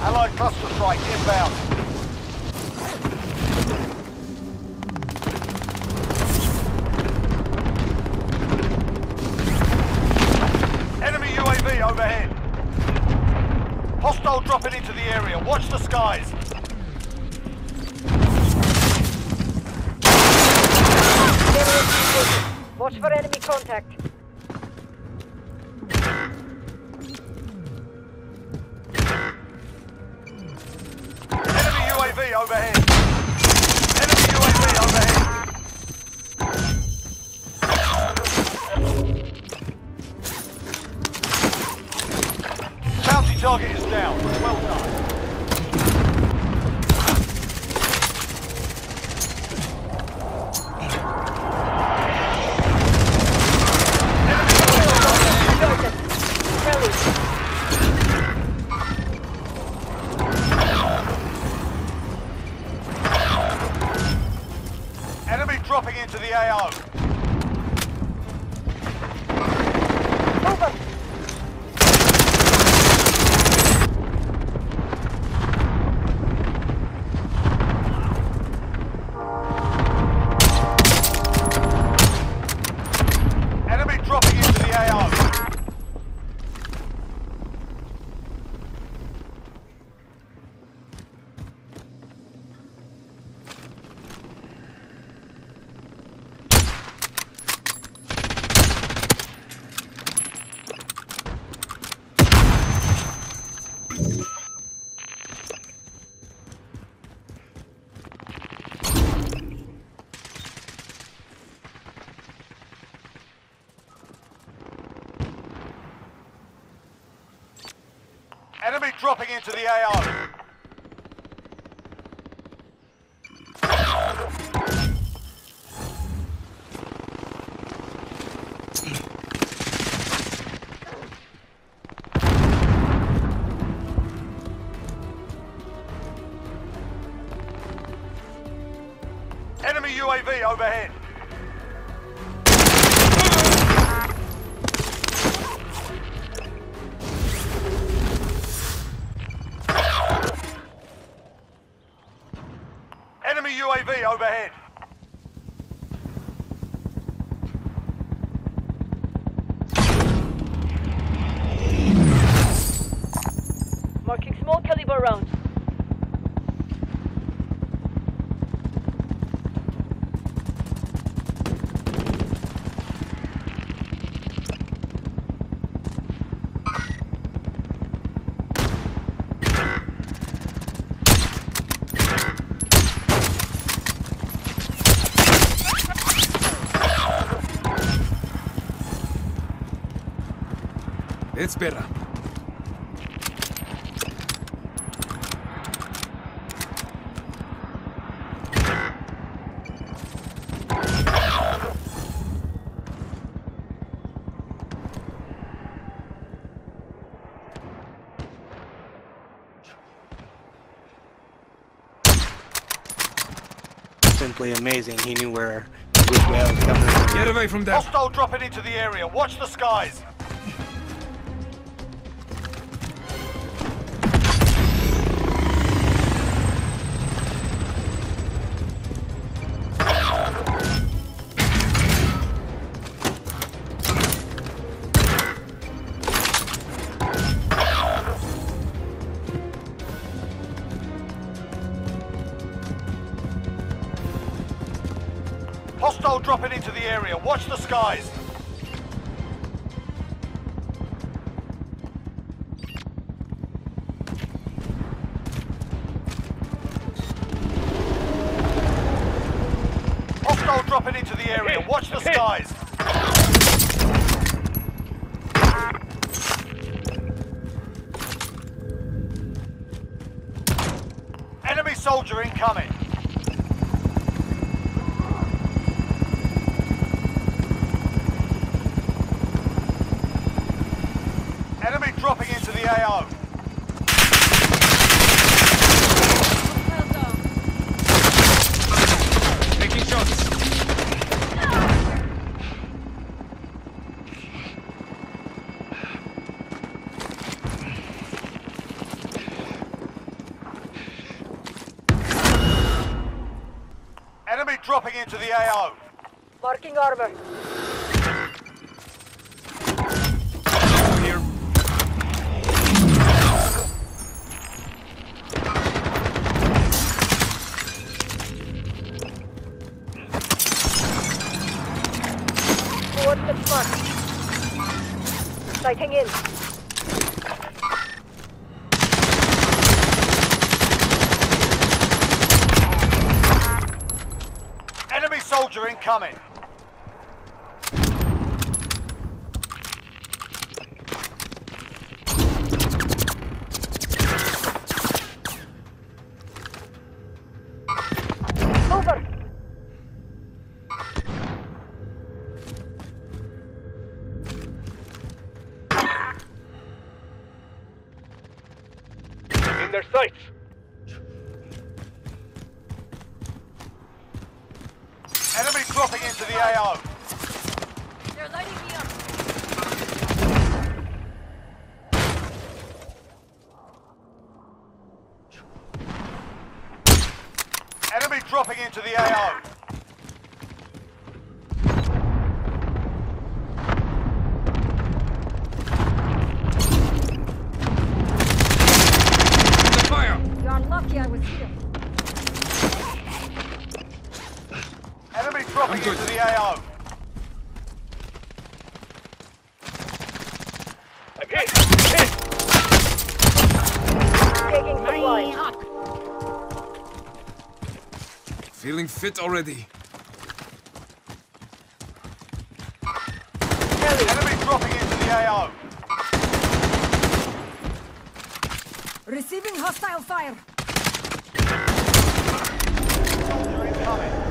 Allied cluster strike inbound. Enemy UAV overhead. Hostile dropping into the area. Watch the skies. Watch for enemy contact. Enemy UAV overhead. Enemy UAV overhead. Bounty target is down. Well done. Dropping into the AO. Over. Enemy dropping into the AO. Enemy dropping into the AR. Enemy UAV overhead. UAV overhead. Marking small caliber rounds. It's better. Simply amazing. He knew where I was coming. Get away from that. Hostile dropping into the area. Watch the skies. Hostile dropping into the area. Watch the skies. Hostile dropping into the area. Watch the skies. Enemy soldier incoming. Enemy dropping into the AO. Taking shots. dropping into the AO. Marking armor. Here. Coordinates marked. Sighting in. Enemy soldier incoming. Their sights. Enemy dropping into the AO. They're lighting me up. Enemy dropping into the AO. Lucky I was here. Enemy dropping into the AO. Okay. Taking supply. Feeling fit already. Enemy dropping into the AO. Receiving hostile fire. Soldier incoming.